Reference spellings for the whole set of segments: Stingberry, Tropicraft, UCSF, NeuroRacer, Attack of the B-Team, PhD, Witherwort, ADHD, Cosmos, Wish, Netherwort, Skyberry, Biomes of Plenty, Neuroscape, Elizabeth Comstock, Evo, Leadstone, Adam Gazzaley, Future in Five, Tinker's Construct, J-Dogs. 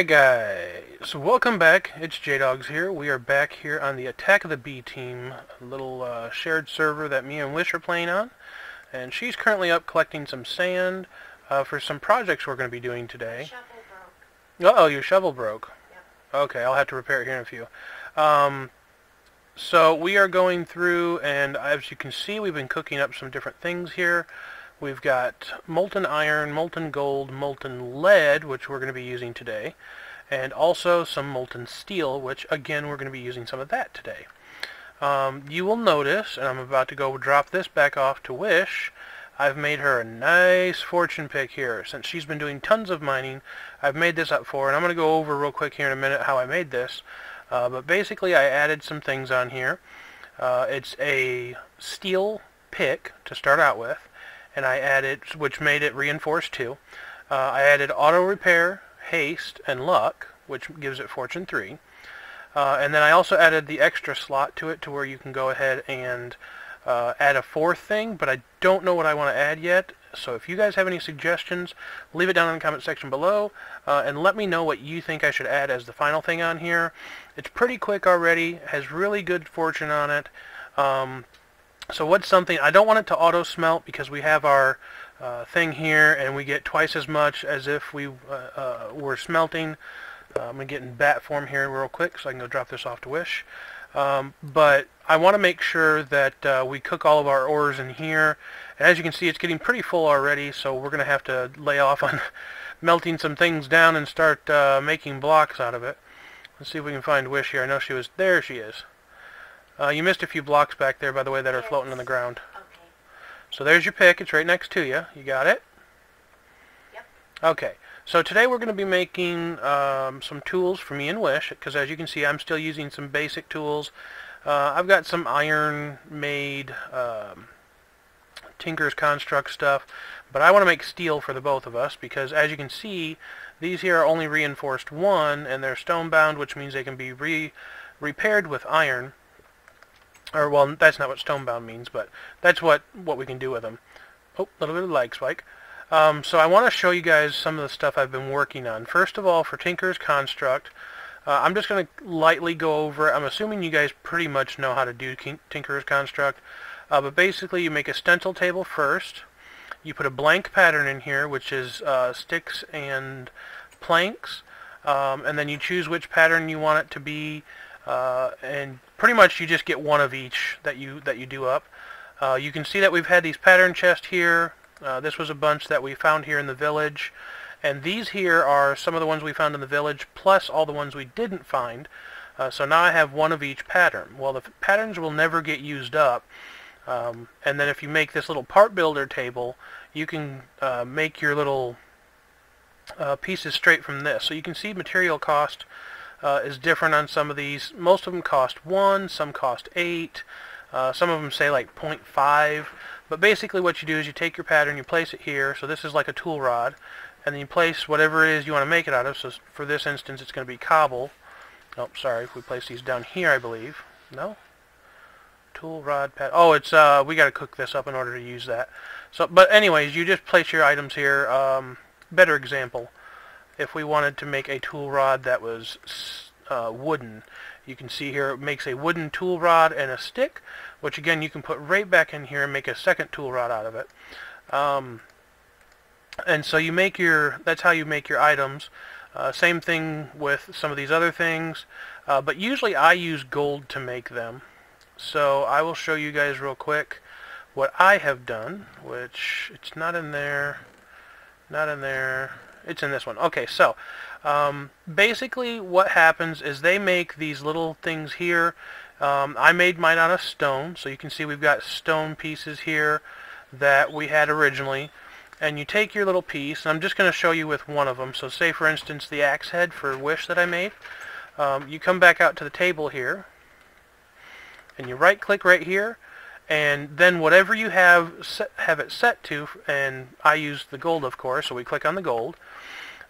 Alright guys, welcome back. It's J-Dogs here. We are back here on the Attack of the B-Team, a little shared server that me and Wish are playing on. And she's currently up collecting some sand for some projects we're going to be doing today. Shovel broke. Uh-oh, your shovel broke. Yep. Okay, I'll have to repair it here in a few. So we are going through, and as you can see, we've been cooking up some different things here. We've got molten iron, molten gold, molten lead, which we're going to be using today, and also some molten steel, which, again, we're going to be using some of that today. You will notice, and I'm about to go drop this back off to Wish, I've made her a nice fortune pick here. Since she's been doing tons of mining, I've made this up for her, and I'm going to go over real quick here in a minute how I made this. But basically, I added some things on here. It's a steel pick to start out with. And I added, which made it reinforced 2. I added auto repair, haste, and luck, which gives it fortune 3. And then I also added the extra slot to it to where you can go ahead and add a 4th thing, but I don't know what I want to add yet. So if you guys have any suggestions, leave it down in the comment section below, and let me know what you think I should add as the final thing on here. It's pretty quick already, has really good fortune on it. So what's something, I don't want it to auto-smelt because we have our thing here and we get twice as much as if we were smelting. I'm going to get in bat form here real quick so I can go drop this off to Wish. But I want to make sure that we cook all of our ores in here. And as you can see, it's getting pretty full already, so we're going to have to lay off on melting some things down and start making blocks out of it. Let's see if we can find Wish here. I know she was, there she is. You missed a few blocks back there, by the way, that are floating on the ground. Okay. So there's your pick. It's right next to you. You got it? Yep. Okay. So today we're going to be making some tools for me and Wish, because as you can see, I'm still using some basic tools. I've got some iron-made Tinker's Construct stuff, but I want to make steel for the both of us, because as you can see, these here are only reinforced 1, and they're stone-bound, which means they can be repaired with iron. Or, well, that's not what stonebound means, but that's what we can do with them. Oh, a little bit of lag spike. So I want to show you guys some of the stuff I've been working on. First of all, for Tinker's Construct, I'm just going to lightly go over it. I'm assuming you guys pretty much know how to do Tinker's Construct. But basically, you make a stencil table first. You put a blank pattern in here, which is sticks and planks. And then you choose which pattern you want it to be. And pretty much you just get one of each that you do up. You can see that we've had these pattern chests here. This was a bunch that we found here in the village, and these here are some of the ones we found in the village plus all the ones we didn't find. So now I have one of each pattern. Well, the patterns will never get used up, and then if you make this little part builder table, you can make your little pieces straight from this. So you can see material cost is different on some of these. Most of them cost 1, some cost 8, some of them say like 0.5, but basically what you do is you take your pattern, you place it here, so this is like a tool rod, and then you place whatever it is you want to make it out of. So for this instance, it's going to be cobble. Oh, sorry, if we place these down here, I believe. No? Tool rod pad. Oh, it's we got to cook this up in order to use that. So, but anyways, you just place your items here. Better example. If we wanted to make a tool rod that was wooden, you can see here it makes a wooden tool rod and a stick, which again you can put right back in here and make a second tool rod out of it. And so you make your, that's how you make your items. Same thing with some of these other things, but usually I use gold to make them. So I will show you guys real quick what I have done, which it's not in there, not in there. It's in this one. Okay, so basically what happens is they make these little things here. I made mine out of stone, so you can see we've got stone pieces here that we had originally. And you take your little piece, and I'm just going to show you with one of them. So say, for instance, the axe head for Wish that I made. You come back out to the table here, and you right-click right here, and then whatever you have it set to, and I use the gold, of course, so we click on the gold.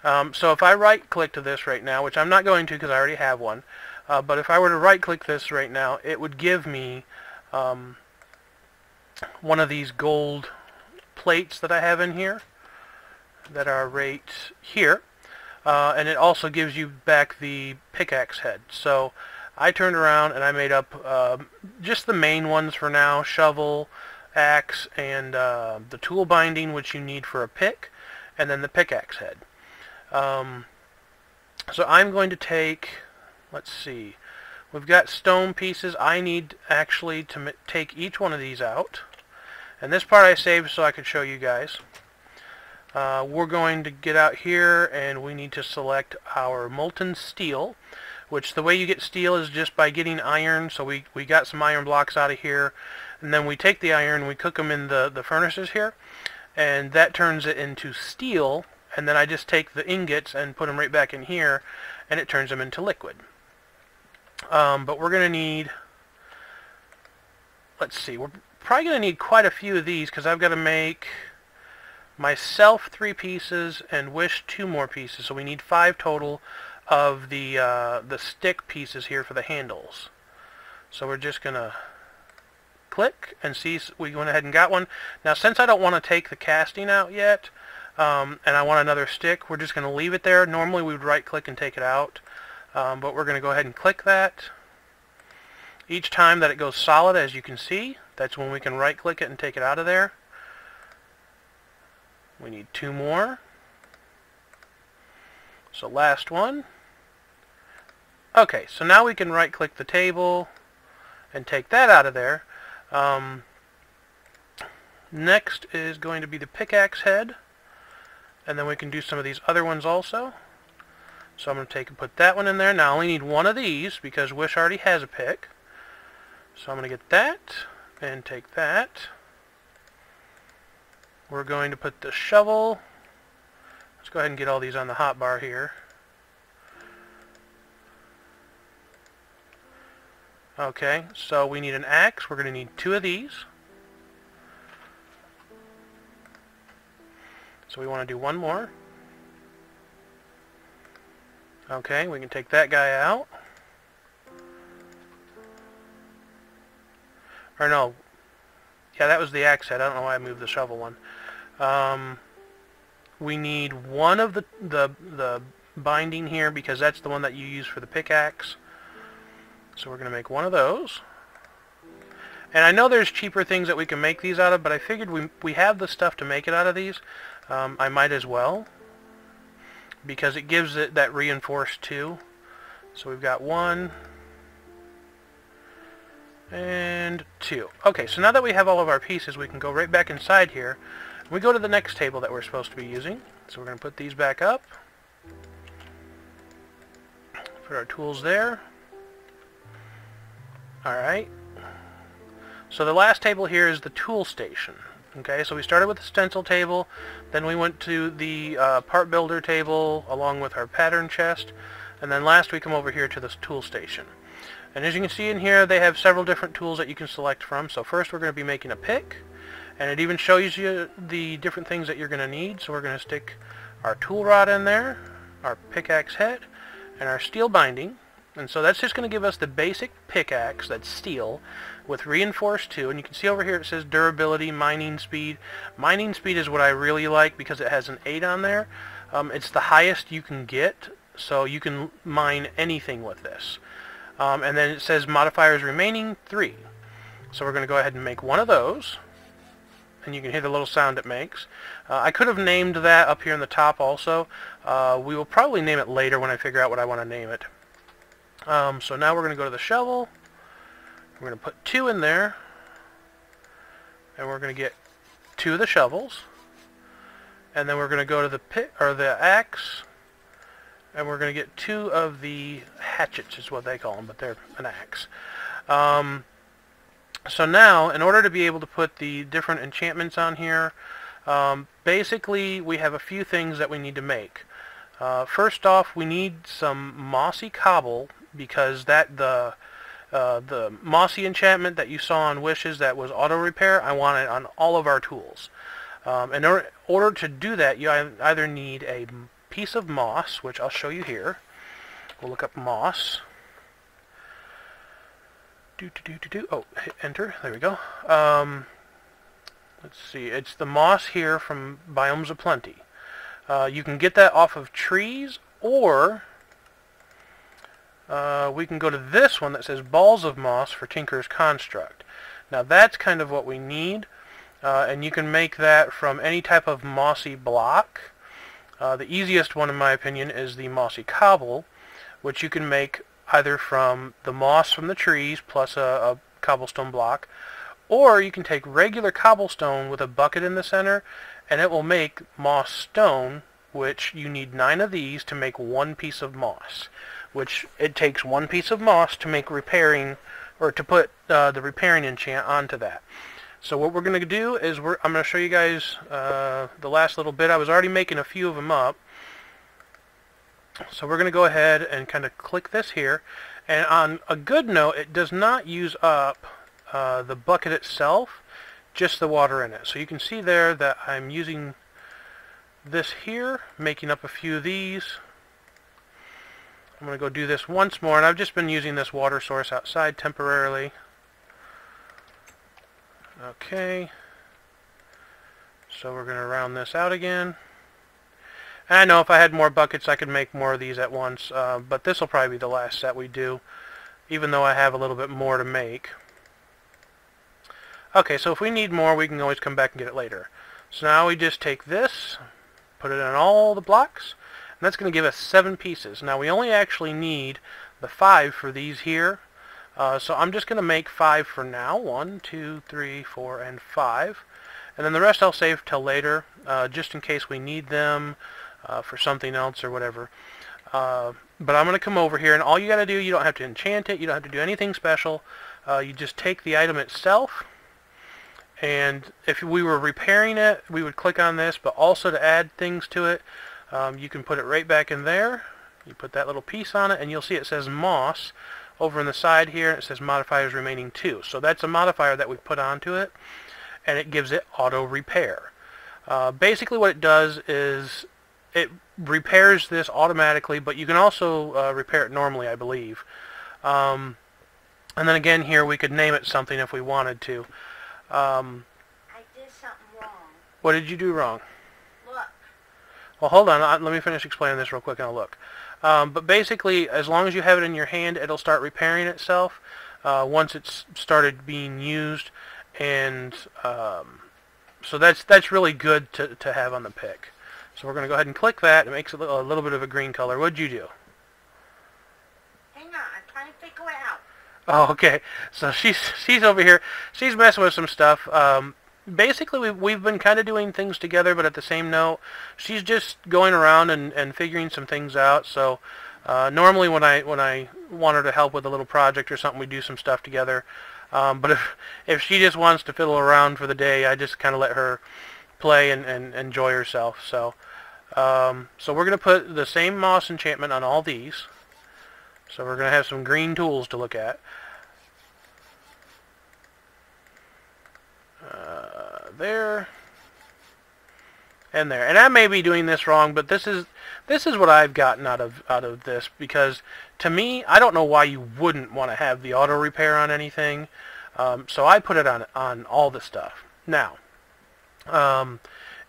So if I right-click to this right now, which I'm not going to because I already have one, but if I were to right-click this right now, it would give me one of these gold plates that I have in here that are right here. and it also gives you back the pickaxe head. So I turned around and I made up just the main ones for now: shovel, axe, and the tool binding, which you need for a pick, and then the pickaxe head. So I'm going to take, let's see, we've got stone pieces. I need actually to take each one of these out, and this part I saved so I could show you guys. We're going to get out here and we need to select our molten steel, which the way you get steel is just by getting iron. So we got some iron blocks out of here, and then we take the iron, we cook them in the furnaces here, and that turns it into steel. And then I just take the ingots and put them right back in here, and it turns them into liquid. But we're going to need, let's see, we're probably going to need quite a few of these, because I've got to make myself 3 pieces and Wish 2 more pieces. So we need 5 total of the stick pieces here for the handles. So we're just going to click and see. We went ahead and got one. Now, since I don't want to take the casting out yet, and I want another stick, we're just going to leave it there. Normally we would right click and take it out, but we're going to go ahead and click that. Each time that it goes solid, as you can see, that's when we can right click it and take it out of there. We need 2 more. So last one. Okay, so now we can right click the table and take that out of there. Next is going to be the pickaxe head. And then we can do some of these other ones also. So I'm going to take and put that one in there. Now I only need one of these because Wish already has a pick. So I'm going to get that and take that. We're going to put the shovel. Let's go ahead and get all these on the hotbar here. Okay, so we need an axe. We're going to need 2 of these. So we want to do 1 more. Okay, we can take that guy out. Or no. Yeah, that was the axe head. I don't know why I moved the shovel one. We need 1 of the binding here, because that's the one that you use for the pickaxe. So we're going to make 1 of those. And I know there's cheaper things that we can make these out of, but I figured we have the stuff to make it out of these. I might as well, because it gives it that reinforced 2. So we've got 1 and 2. Okay, so now that we have all of our pieces, we can go right back inside here. We go to the next table that we're supposed to be using. So we're going to put these back up. Put our tools there. Alright. So the last table here is the tool station. Okay, so we started with the stencil table, then we went to the part builder table along with our pattern chest, and then last we come over here to this tool station. And as you can see in here, they have several different tools that you can select from. So first we're going to be making a pick, and it even shows you the different things that you're going to need. So we're going to stick our tool rod in there, our pickaxe head, and our steel binding. And so that's just going to give us the basic pickaxe, that's steel, with reinforced 2. And you can see over here it says durability, mining speed. Mining speed is what I really like because it has an 8 on there. It's the highest you can get, so you can mine anything with this. And then it says modifiers remaining, 3. So we're going to go ahead and make 1 of those. And you can hear the little sound it makes. I could have named that up here in the top also. We will probably name it later when I figure out what I want to name it. So now we're going to go to the shovel. We're going to put 2 in there, and we're going to get 2 of the shovels. And then we're going to go to the axe, and we're going to get 2 of the hatchets, is what they call them, but they're an axe. So now, in order to be able to put the different enchantments on here, basically we have a few things that we need to make. First off, we need some mossy cobble, because that the mossy enchantment that you saw on Wishes that was auto repair, I want it on all of our tools. In order to do that, you either need a piece of moss, which I'll show you here. We'll look up moss. Oh, hit enter. There we go. Let's see. It's the moss here from Biomes of Plenty. You can get that off of trees Or we can go to this one that says Balls of Moss for Tinker's Construct. Now that's kind of what we need, and you can make that from any type of mossy block. The easiest one, in my opinion, is the mossy cobble, which you can make either from the moss from the trees plus a cobblestone block, or you can take regular cobblestone with a bucket in the center, and it will make moss stone, which you need 9 of these to make 1 piece of moss, which it takes 1 piece of moss to make repairing, or to put the repairing enchant onto that. So what we're going to do is I'm going to show you guys the last little bit. I was already making a few of them up. So we're going to go ahead and kind of click this here. And on a good note, it does not use up the bucket itself, just the water in it. So you can see there that I'm using this here, making up a few of these. I'm going to go do this once more. And I've just been using this water source outside temporarily. Okay, so we're going to round this out again. And I know if I had more buckets I could make more of these at once, but this will probably be the last set we do, even though I have a little bit more to make. Okay, so if we need more we can always come back and get it later. So now we just take this, put it on all the blocks, and that's going to give us 7 pieces. Now we only actually need the 5 for these here. So I'm just going to make 5 for now. 1, 2, 3, 4, and 5. And then the rest I'll save till later, just in case we need them for something else or whatever. But I'm going to come over here, and all you got to do, you don't have to enchant it, you don't have to do anything special. You just take the item itself, and if we were repairing it, we would click on this, but also to add things to it, you can put it right back in there. You put that little piece on it, and you'll see it says moss over on the side here, and it says modifiers remaining 2. So that's a modifier that we put onto it, and it gives it auto repair. Basically what it does is it repairs this automatically, but you can also repair it normally, I believe. And then again here we could name it something if we wanted to. I did something wrong. What did you do wrong? Look. Well, hold on. Let me finish explaining this real quick and I'll look. But basically, as long as you have it in your hand, it'll start repairing itself once it's started being used, and so that's really good to have on the pick. So we're going to go ahead and click that. It makes it a little bit of a green color. What'd you do? Hang on, I'm trying to figure it out. Oh, okay. So she's over here. She's messing with some stuff. Basically, we've been kind of doing things together, but at the same note, she's just going around and figuring some things out. So normally when I want her to help with a little project or something, we do some stuff together. But if she just wants to fiddle around for the day, I just kind of let her play and enjoy herself. So so we're going to put the same moss enchantment on all these. So we're going to have some green tools to look at. There and there, and I may be doing this wrong, but this is what I've gotten out of this, because to me, I don't know why you wouldn't want to have the auto repair on anything. So I put it on all the stuff. Now,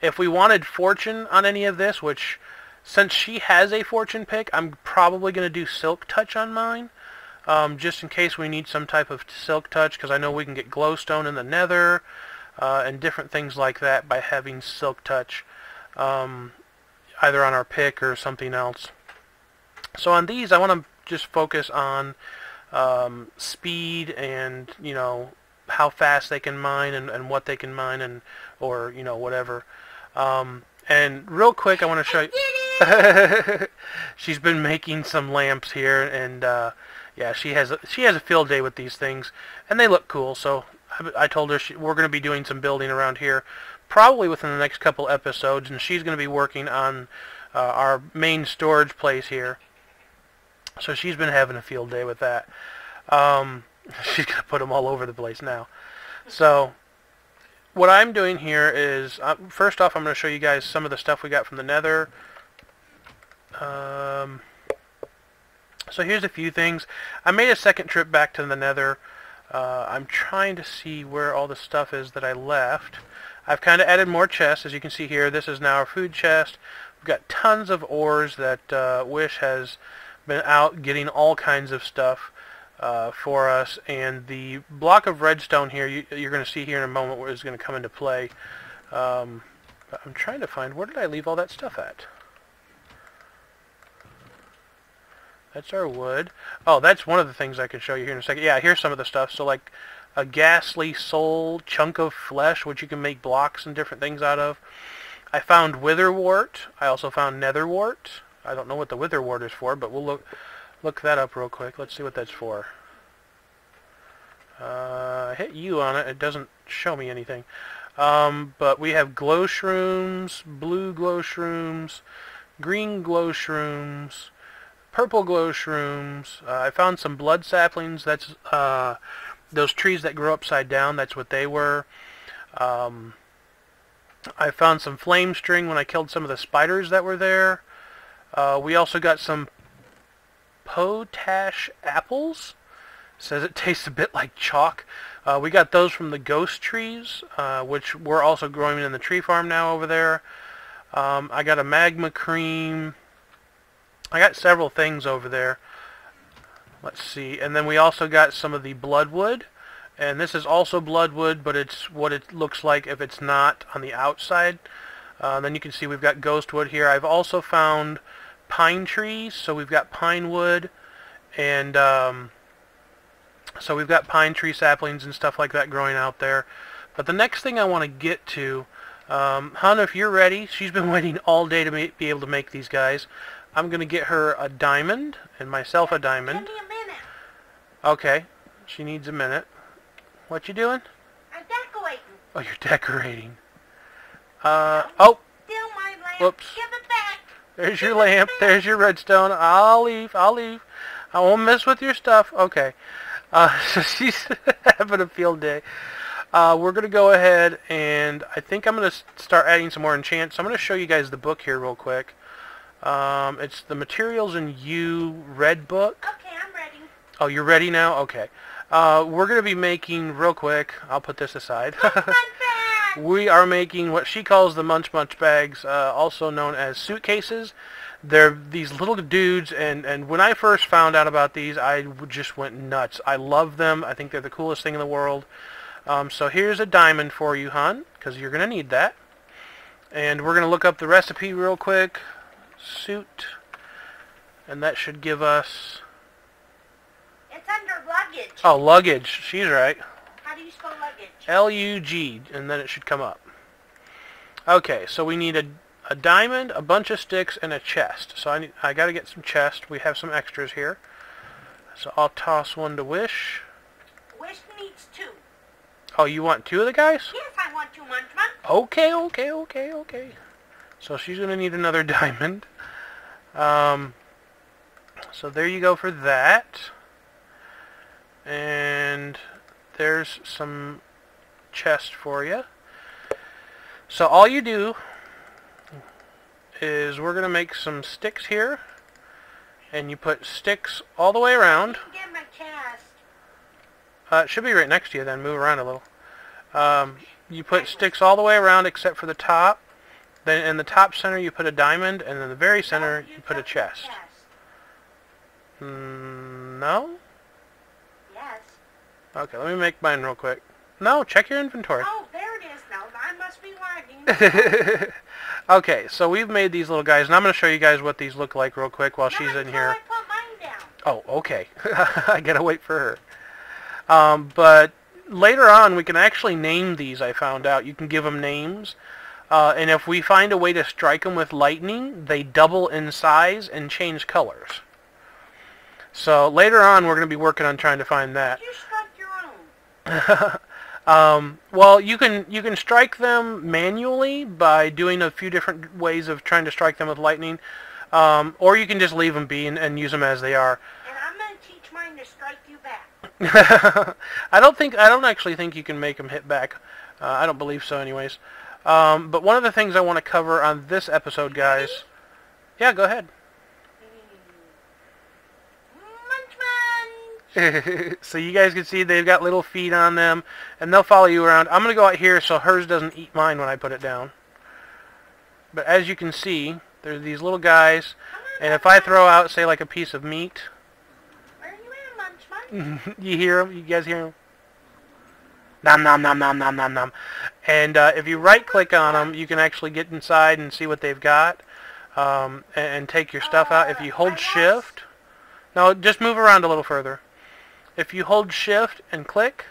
if we wanted fortune on any of this, which since she has a fortune pick, I'm probably going to do silk touch on mine, just in case we need some type of silk touch, because I know we can get glowstone in the nether. And different things like that by having silk touch either on our pick or something else. So on these I want to just focus on speed and, you know, how fast they can mine and what they can mine, and or, you know, whatever. And real quick I want to show you she's been making some lamps here, and yeah, she has a field day with these things, and they look cool. So I told her we're going to be doing some building around here probably within the next couple episodes, and she's going to be working on our main storage place here. So she's been having a field day with that. She's going to put them all over the place now. So what I'm doing here is, first off, I'm going to show you guys some of the stuff we got from the nether. So here's a few things. I made a second trip back to the nether. I'm trying to see where all the stuff is that I left. I've kind of added more chests, as you can see here. This is now our food chest. We've got tons of ores that Wish has been out getting all kinds of stuff for us, and the block of redstone here, you're going to see here in a moment where it's going to come into play. I'm trying to find, where did I leave all that stuff at? That's our wood. Oh, that's one of the things I can show you here in a second. Yeah, here's some of the stuff. So like a ghastly soul, chunk of flesh, which you can make blocks and different things out of. I found witherwort. I also found netherwort. I don't know what the witherwort is for, but we'll look that up real quick. Let's see what that's for. I hit U on it. It doesn't show me anything. But we have glow shrooms, blue glow shrooms, green glow shrooms, purple glow shrooms. I found some blood saplings. That's those trees that grow upside down. That's what they were. I found some flame string when I killed some of the spiders that were there. We also got some potash apples. It says it tastes a bit like chalk. We got those from the ghost trees, which we're also growing in the tree farm now over there. I got a magma cream. I got several things over there. Let's see. And then we also got some of the bloodwood. And this is also bloodwood, but it's what it looks like if it's not on the outside. Then you can see we've got ghostwood here. I've also found pine trees. So we've got pine wood. And so we've got pine tree saplings and stuff like that growing out there. But the next thing I want to get to, Hannah, if you're ready, she's been waiting all day to be able to make these guys. I'm going to get her a diamond, and myself a diamond. Give me a minute. Okay. She needs a minute. What you doing? I'm decorating. Oh, you're decorating. Oh. Still my lamp. Whoops. Give it back. There's your lamp. There's your redstone. I'll leave. I'll leave. I won't mess with your stuff. Okay. So she's having a field day. We're going to go ahead, and I think I'm going to start adding some more enchants. So I'm going to show you guys the book here real quick. It's the Materials in You Red Book. Okay, I'm ready. Oh, you're ready now? Okay. We're going to be making, real quick, I'll put this aside. We are making what she calls the Munch Munch Bags, also known as suitcases. They're these little dudes, and when I first found out about these, I just went nuts. I love them. I think they're the coolest thing in the world. So here's a diamond for you, hon, because you're going to need that. And we're going to look up the recipe real quick. Suit, and that should give us, it's under luggage. Oh, luggage, she's right. How do you spell luggage? L-U-G, and then it should come up. Okay, so we need a diamond, a bunch of sticks, and a chest. So I gotta get some chest. We have some extras here, so I'll toss one to Wish. Wish needs two. Oh, you want two of the guys? Yes, I want two. Munch Munch. Okay, okay, okay, okay. So she's going to need another diamond. So there you go for that. And there's some chest for you. So all you do is we're going to make some sticks here. And you put sticks all the way around. Get my chest. It should be right next to you then. Move around a little. You put sticks all the way around except for the top. Then in the top center you put a diamond, and in the very center you put a chest. No? Yes. Okay, let me make mine real quick. No, check your inventory. Oh, there it is now. I must be lagging. Okay, so we've made these little guys, and I'm going to show you guys what these look like real quick while she's in here. I put mine down. Oh, okay. I gotta wait for her. But later on we can actually name these, I found out. You can give them names. And if we find a way to strike them with lightning, they double in size and change colors. So later on, we're going to be working on trying to find that. You struck your own. Well, you can strike them manually by doing a few different ways of trying to strike them with lightning, or you can just leave them be and use them as they are. And I'm going to teach mine to strike you back. I don't actually think you can make them hit back. I don't believe so, anyways. But one of the things I want to cover on this episode, guys... Yeah, go ahead. Munch, munch. So you guys can see they've got little feet on them, and they'll follow you around. I'm going to go out here so hers doesn't eat mine when I put it down. But as you can see, They're these little guys, and if I throw out, say, like a piece of meat, you hear them? You guys hear them? Nom nom nom nom nom nom nom. And if you right-click on them, you can actually get inside and see what they've got, and take your stuff out. If you hold Shift, now just move around a little further. If you hold Shift and click,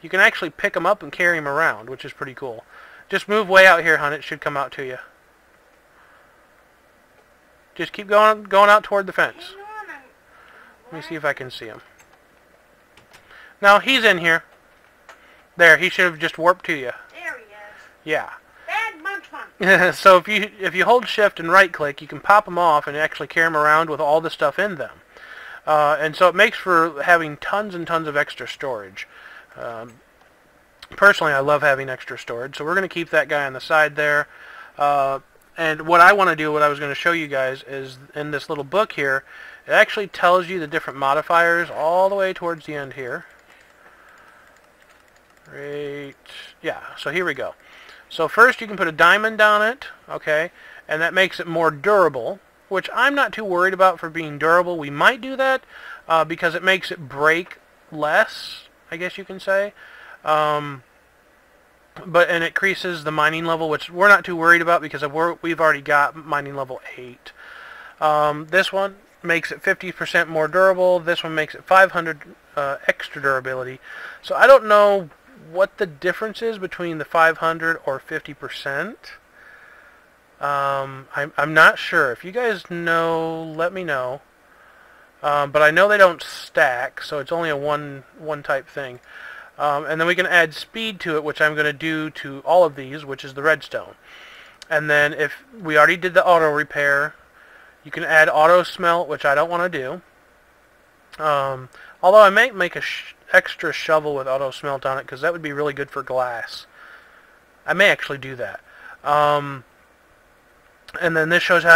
you can actually pick them up and carry them around, which is pretty cool. Just move way out here, hon. It should come out to you. Just keep going out toward the fence. Let me see if I can see him. Now, he's in here. There, he should have just warped to you. There he is. Yeah. Bad munch munch. So if you hold Shift and right-click, you can pop them off and actually carry them around with all the stuff in them. And so it makes for having tons and tons of extra storage. Personally, I love having extra storage, so we're going to keep that guy on the side there. And what I want to do, what I was going to show you guys, is in this little book here, it actually tells you the different modifiers all the way towards the end here. Right, yeah, so here we go. So first you can put a diamond on it, okay, and that makes it more durable, which I'm not too worried about for being durable. We might do that because it makes it break less, I guess you can say. And it increases the mining level, which we're not too worried about because we've already got mining level 8. This one makes it 50% more durable. This one makes it 500 extra durability. So I don't know what the difference is between the 500 or 50%. I'm not sure. If you guys know, let me know. But I know they don't stack, so it's only a one type thing. And then we can add speed to it, which I'm going to do to all of these, which is the redstone. And then if we already did the auto repair, you can add auto smelt, which I don't want to do. Although I might make an extra shovel with auto smelt on it, because that would be really good for glass. I may actually do that. And then this shows you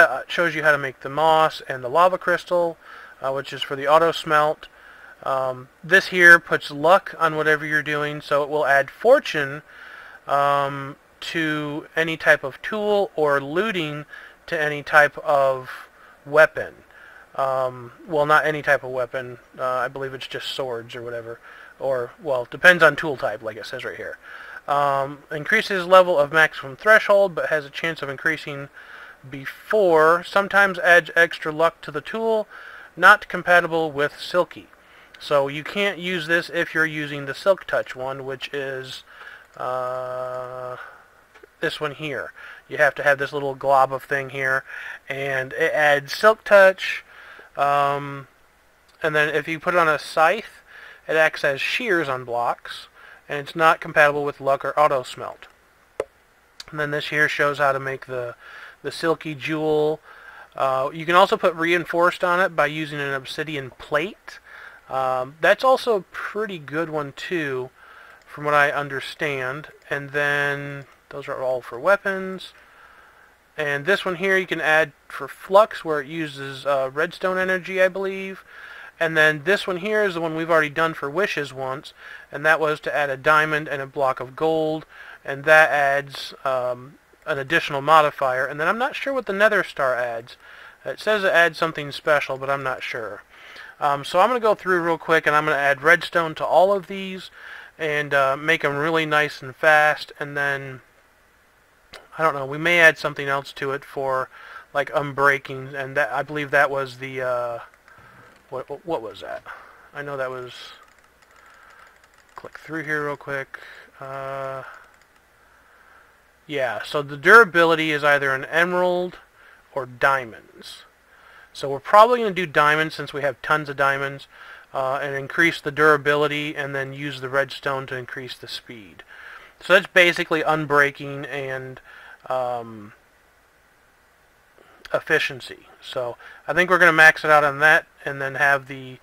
how to make the moss and the lava crystal, which is for the auto smelt. This here puts luck on whatever you're doing, so it will add fortune to any type of tool, or looting to any type of weapon. Well, not any type of weapon. I believe it's just swords or whatever. Or, well, depends on tool type, like it says right here. Increases level of maximum threshold, but has a chance of increasing before. Sometimes adds extra luck to the tool. Not compatible with Silky. So you can't use this if you're using the Silk Touch one, which is this one here. You have to have this little glob of thing here, and it adds Silk Touch. And then if you put it on a scythe, it acts as shears on blocks, and it's not compatible with luck or auto smelt. And then this here shows how to make the Silky Jewel. You can also put reinforced on it by using an obsidian plate. That's also a pretty good one too, from what I understand. And then those are all for weapons. And this one here you can add for flux, where it uses redstone energy, I believe. And then this one here is the one we've already done for wishes once, and that was to add a diamond and a block of gold, and that adds an additional modifier. And then I'm not sure what the nether star adds. It says it adds something special, but I'm not sure. So I'm going to go through real quick, and I'm going to add redstone to all of these and make them really nice and fast. And then, I don't know, we may add something else to it for, like, unbreaking. And that, I believe that was the, what was that? I know that was, click through here real quick. Yeah, so the durability is either an emerald or diamonds. So we're probably going to do diamonds, since we have tons of diamonds, and increase the durability, and then use the redstone to increase the speed. So that's basically unbreaking and efficiency. So I think we're going to max it out on that, and then have the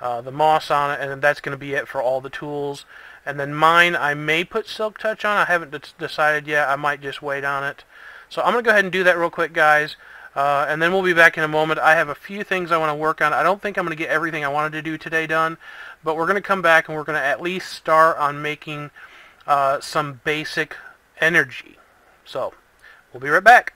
moss on it, and that's going to be it for all the tools. And then mine, I may put Silk Touch on. I haven't decided yet. I might just wait on it. So I'm going to go ahead and do that real quick, guys. And then we'll be back in a moment. I have a few things I want to work on. I don't think I'm going to get everything I wanted to do today done, but we're going to come back and we're going to at least start on making some basic energy. So we'll be right back.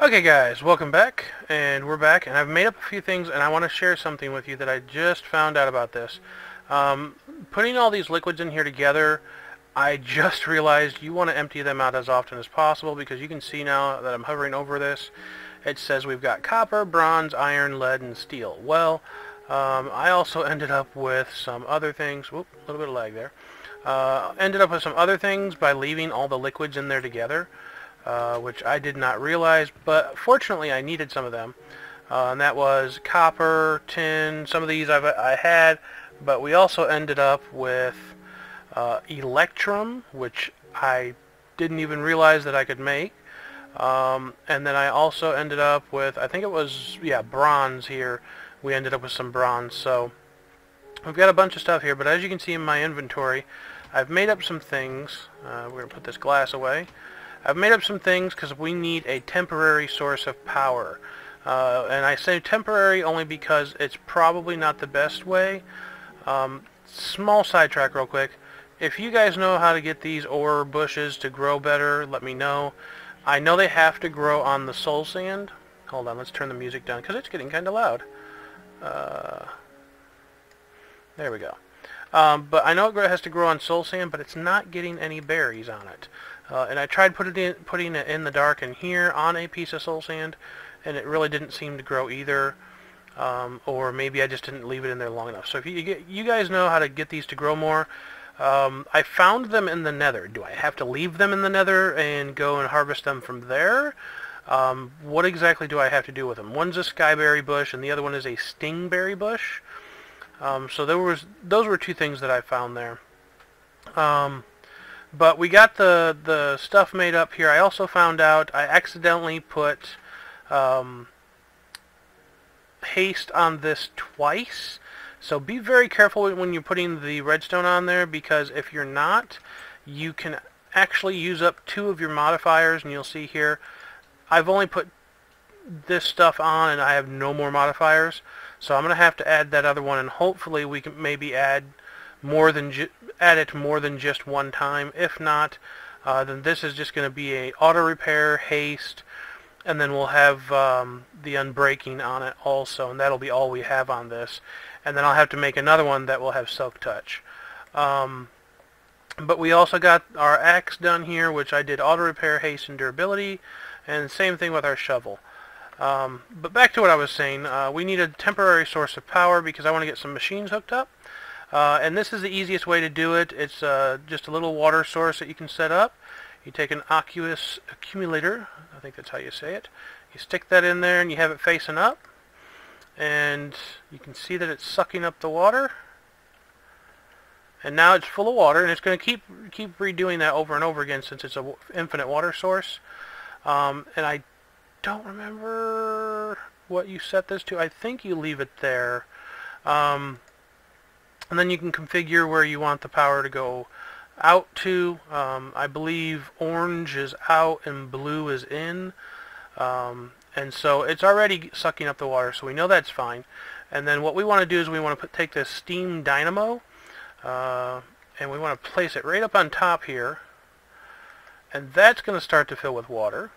Okay guys, welcome back, and we're back, and I've made up a few things, and I want to share something with you that I just found out about this. Putting all these liquids in here together, I just realized you want to empty them out as often as possible, because you can see now that I'm hovering over this, it says we've got copper, bronze, iron, lead, and steel. Well, I also ended up with some other things, whoop, a little bit of lag there, ended up with some other things by leaving all the liquids in there together. Which I did not realize, but fortunately I needed some of them, and that was copper, tin. Some of these I had, but we also ended up with electrum, which I didn't even realize that I could make, and then I also ended up with, I think it was, yeah, bronze here. We ended up with some bronze, so we've got a bunch of stuff here, but as you can see in my inventory, I've made up some things. We're going to put this glass away. I've made up some things because we need a temporary source of power. And I say temporary only because it's probably not the best way. Small sidetrack real quick. If you guys know how to get these ore bushes to grow better, let me know. I know they have to grow on the soul sand. Hold on, let's turn the music down because it's getting kind of loud. There we go. But I know it has to grow on soul sand, but it's not getting any berries on it. And I tried putting it in the dark in here on a piece of soul sand, and it really didn't seem to grow either, or maybe I just didn't leave it in there long enough. So if you guys know how to get these to grow more, I found them in the nether. Do I have to leave them in the nether and go and harvest them from there? What exactly do I have to do with them? One's a skyberry bush, and the other one is a stingberry bush. So those were two things that I found there. But we got the stuff made up here. I also found out I accidentally put haste on this twice. So be very careful when you're putting the redstone on there, because if you're not, you can actually use up two of your modifiers, and you'll see here I've only put this stuff on and I have no more modifiers. So I'm going to have to add that other one, and hopefully we can maybe add more than just one time. If not, then this is just going to be a auto repair, haste, and then we'll have the unbreaking on it also, and that'll be all we have on this. And then I'll have to make another one that will have silk touch. But we also got our axe done here, which I did auto repair, haste, and durability, and same thing with our shovel. But back to what I was saying, we need a temporary source of power because I want to get some machines hooked up. And this is the easiest way to do it. It's just a little water source that you can set up. You take an aqueous accumulator, I think that's how you say it. You stick that in there and you have it facing up. And you can see that it's sucking up the water. And now it's full of water, and it's going to keep redoing that over and over again since it's an infinite water source. And I don't remember what you set this to. I think you leave it there. And then you can configure where you want the power to go out to. I believe orange is out and blue is in. And so it's already sucking up the water, so we know that's fine. And then what we want to do is we want to take this steam dynamo, and we want to place it right up on top here. And that's going to start to fill with water.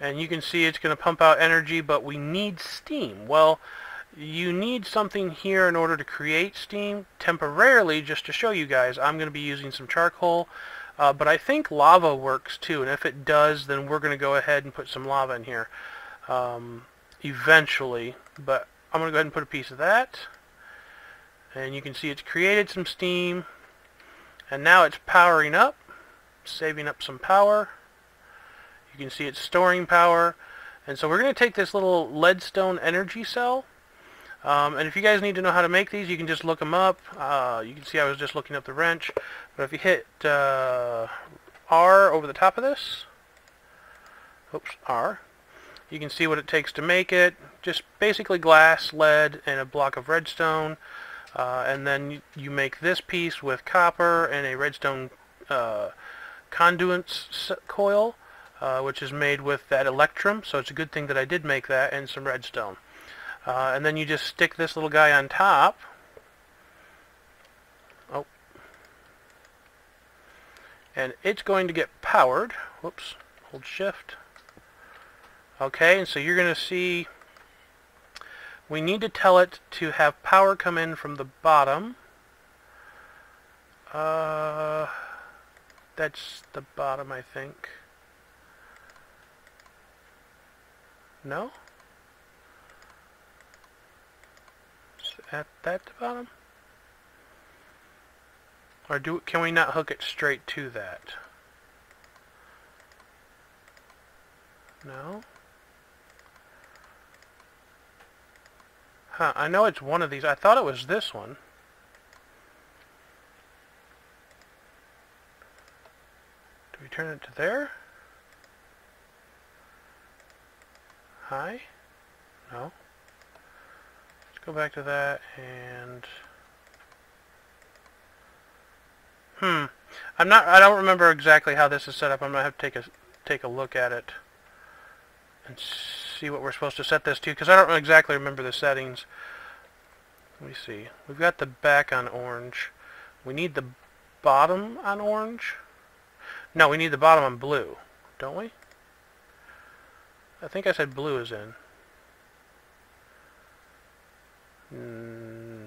And you can see it's going to pump out energy, but we need steam. Well, you need something here in order to create steam temporarily. Just to show you guys, I'm going to be using some charcoal, but I think lava works too, and if it does, then we're going to go ahead and put some lava in here eventually. But I'm going to go ahead and put a piece of that, and you can see it's created some steam, and now it's powering up, saving up some power. You can see it's storing power, and so we're going to take this little leadstone energy cell. And if you guys need to know how to make these, you can just look them up. You can see I was just looking up the wrench. But if you hit R over the top of this, oops, R, you can see what it takes to make it. Just basically glass, lead, and a block of redstone. And then you make this piece with copper and a redstone conduits coil, which is made with that electrum. So it's a good thing that I did make that, and some redstone. And then you just stick this little guy on top. Oh. And it's going to get powered. Whoops. Hold shift. Okay, and so you're going to see we need to tell it to have power come in from the bottom. That's the bottom, I think. No? Is that the bottom? Or can we not hook it straight to that? No? Huh, I know it's one of these. I thought it was this one. Do we turn it to there? Hi? No. Let's go back to that and... I don't remember exactly how this is set up. I'm gonna have to take a look at it and see what we're supposed to set this to, because I don't exactly remember the settings. Let me see. We've got the back on orange. We need the bottom on orange. No, we need the bottom on blue, don't we? I think I said blue is in.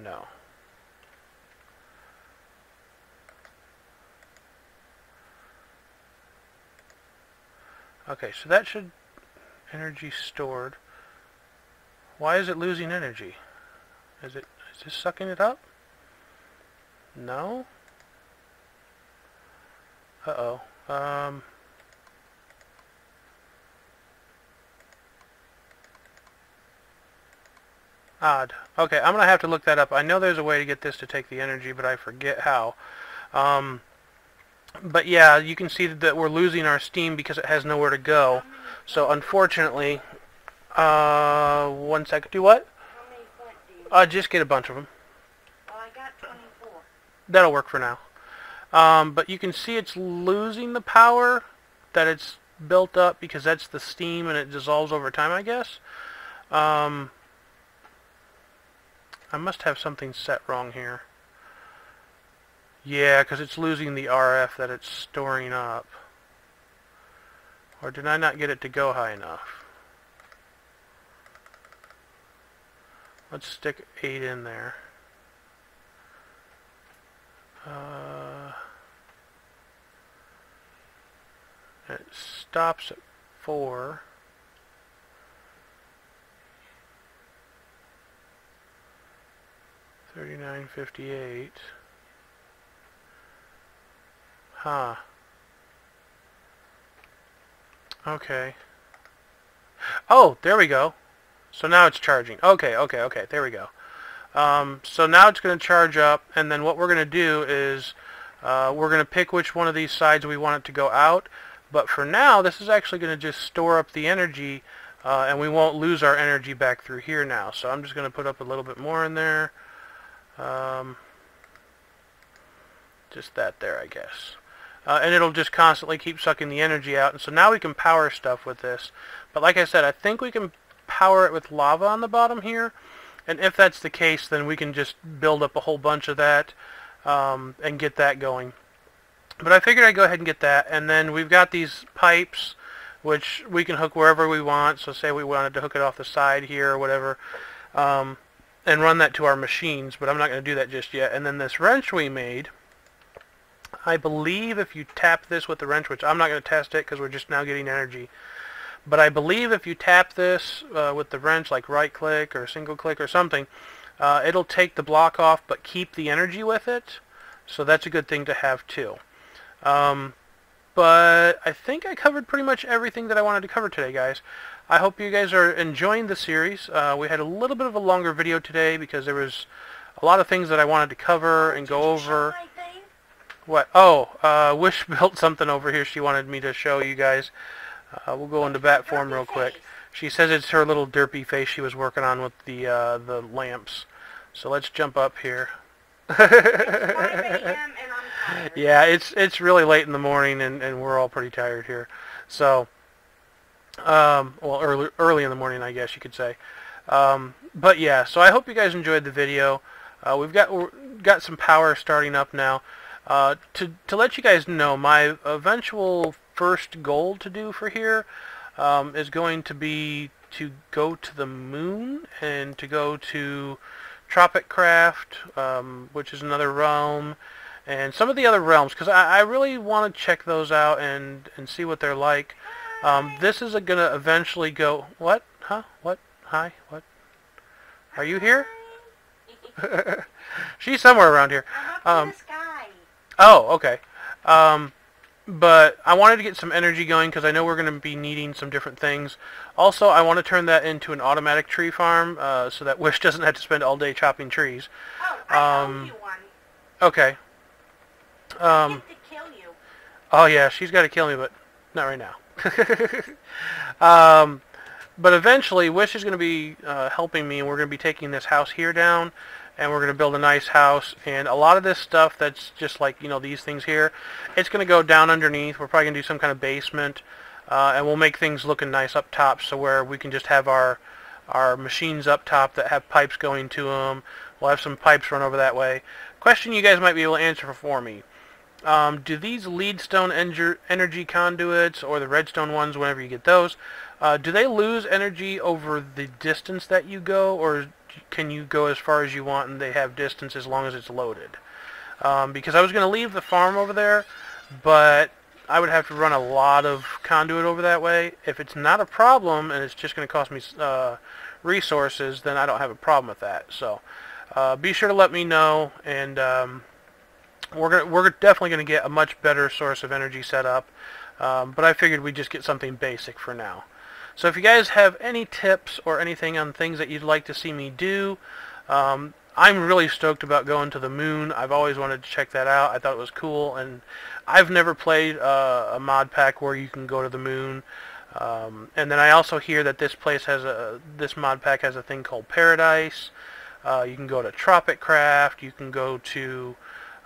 No. Okay, so that should... energy stored. Why is it losing energy? Is this sucking it up? No? Uh-oh. Odd. Okay, I'm gonna have to look that up. I know there's a way to get this to take the energy, but I forget how. But yeah, you can see that we're losing our steam because it has nowhere to go. So unfortunately, 1 second. Do what? How many points do you just get a bunch of them. Well, I got 24. That'll work for now. But you can see it's losing the power that it's built up because that's the steam and it dissolves over time, I guess. I must have something set wrong here. Yeah, because it's losing the RF that it's storing up. Or did I not get it to go high enough? Let's stick 8 in there. It stops at 4. $39.58. Huh. Okay. Oh, there we go. So now it's charging. Okay. There we go. So now it's going to charge up, and then what we're going to do is we're going to pick which one of these sides we want it to go out. But for now, this is actually going to just store up the energy, and we won't lose our energy back through here now. So I'm just going to put up a little bit more in there. Just that there, I guess. And it'll just constantly keep sucking the energy out. And so now we can power stuff with this. But like I said, I think we can power it with lava on the bottom here. And if that's the case, then we can just build up a whole bunch of that and get that going. But I figured I'd go ahead and get that. And then we've got these pipes, which we can hook wherever we want. So say we wanted to hook it off the side here or whatever. And run that to our machines. But I'm not going to do that just yet. And then this wrench we made... I believe if you tap this with the wrench, which I'm not going to test it because we're just now getting energy, but I believe if you tap this with the wrench, like right click or single click or something, it'll take the block off but keep the energy with it, so that's a good thing to have too. But I think I covered pretty much everything that I wanted to cover today, guys. I hope you guys are enjoying the series. We had a little bit of a longer video today because there was a lot of things that I wanted to cover and go over. What? Oh, Wish built something over here she wanted me to show you guys. We'll go into bat form real quick. She says it's her little derpy face she was working on with the lamps. So let's jump up here. It's 5 a.m. and I'm tired. Yeah, it's really late in the morning and we're all pretty tired here. So, well, early in the morning, I guess you could say. But yeah, so I hope you guys enjoyed the video. We've got some power starting up now. To let you guys know, my eventual first goal to do for here is going to be to go to the moon and to go to Tropicraft, which is another realm, and some of the other realms, because I really want to check those out and see what they're like. This is going to eventually go... What? Huh? What? Hi? What? Are you here? She's somewhere around here. I'm up in the sky. Oh, okay. But I wanted to get some energy going because I know we're going to be needing some different things. Also, I want to turn that into an automatic tree farm so that Wish doesn't have to spend all day chopping trees. Oh, I owe you one. Okay. I get to kill you. Oh yeah, she's got to kill me, but not right now. But eventually, Wish is going to be helping me, and we're going to be taking this house here down, and we're going to build a nice house. And a lot of this stuff that's just like, you know, these things here, it's going to go down underneath. We're probably going to do some kind of basement, and we'll make things looking nice up top, so where we can just have our machines up top that have pipes going to them. We'll have some pipes run over that way. Question you guys might be able to answer for me. Do these leadstone energy conduits, or the redstone ones, whenever you get those, do they lose energy over the distance that you go, or can you go as far as you want and they have distance as long as it's loaded? Because I was going to leave the farm over there, but I would have to run a lot of conduit over that way. If it's not a problem and it's just going to cost me resources, then I don't have a problem with that. So be sure to let me know, and... We're definitely going to get a much better source of energy set up, but I figured we'd just get something basic for now. So if you guys have any tips or anything on things that you'd like to see me do, I'm really stoked about going to the moon. I've always wanted to check that out. I thought it was cool, and I've never played a mod pack where you can go to the moon. And then I also hear that this place has this mod pack has a thing called Paradise. You can go to Tropicraft. You can go to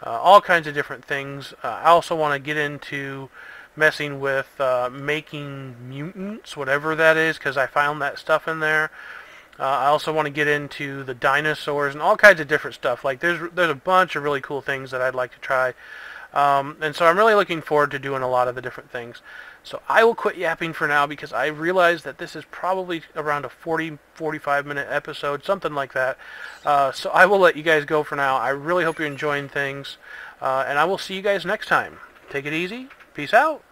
all kinds of different things. I also want to get into messing with making mutants, whatever that is, because I found that stuff in there. I also want to get into the dinosaurs and all kinds of different stuff. Like there's a bunch of really cool things that I'd like to try. And so I'm really looking forward to doing a lot of the different things. So I will quit yapping for now, because I realize that this is probably around a 40-45 minute episode, something like that. So I will let you guys go for now. I really hope you're enjoying things, and I will see you guys next time. Take it easy. Peace out.